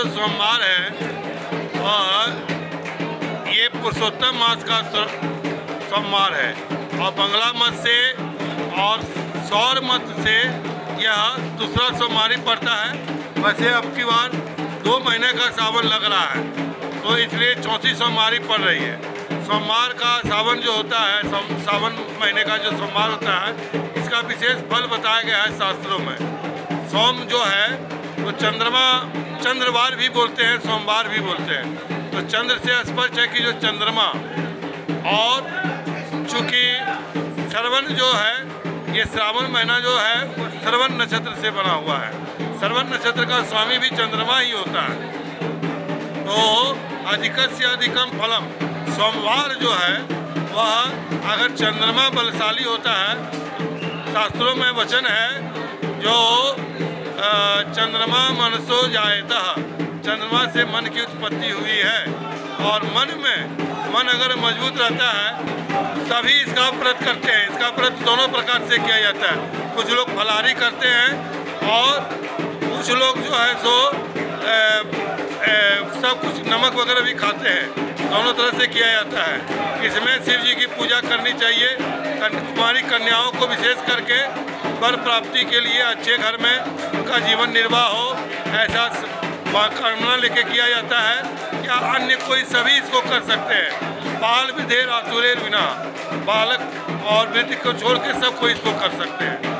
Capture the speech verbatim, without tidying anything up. जो सोमवार है और ये पुरुषोत्तम मास का सोमवार है और बंगला मत से और सौर मत से यह दूसरा सोमवार ही पड़ता है। वैसे अब की बार दो महीने का सावन लग रहा है तो इसलिए चौथी सोमवार ही पड़ रही है। सोमवार का सावन जो होता है, सावन महीने का जो सोमवार होता है, इसका विशेष फल बताया गया है शास्त्रों में। सोम जो है वो चंद्रमा, चंद्रवार भी बोलते हैं, सोमवार भी बोलते हैं। तो चंद्र से स्पष्ट है कि जो चंद्रमा, और चूँकि श्रवण जो है, ये श्रावण महीना जो है वो श्रवण नक्षत्र से बना हुआ है। श्रवण नक्षत्र का स्वामी भी चंद्रमा ही होता है। तो अधिक से अधिकम फलम सोमवार जो है वह अगर चंद्रमा बलशाली होता है, शास्त्रों में वचन है जो चंद्रमा मनसो जायता, चंद्रमा से मन की उत्पत्ति हुई है और मन में, मन अगर मजबूत रहता है तभी इसका व्रत करते हैं। इसका व्रत दोनों प्रकार से किया जाता है। कुछ लोग फलाहारी करते हैं और कुछ लोग जो है सो ए, ए, सब कुछ नमक वगैरह भी खाते हैं। दोनों तरह से किया जाता है। इसमें शिव जी की पूजा करनी चाहिए। कुमारी कन्याओं को विशेष करके वर प्राप्ति के लिए अच्छे घर में उनका जीवन निर्वाह हो, ऐसा कामना लेके किया जाता है। या अन्य कोई सभी इसको कर सकते हैं। बाल विधेर आतुरेर बिना, बालक और वृद्ध को छोड़ के सब कोई इसको कर सकते हैं।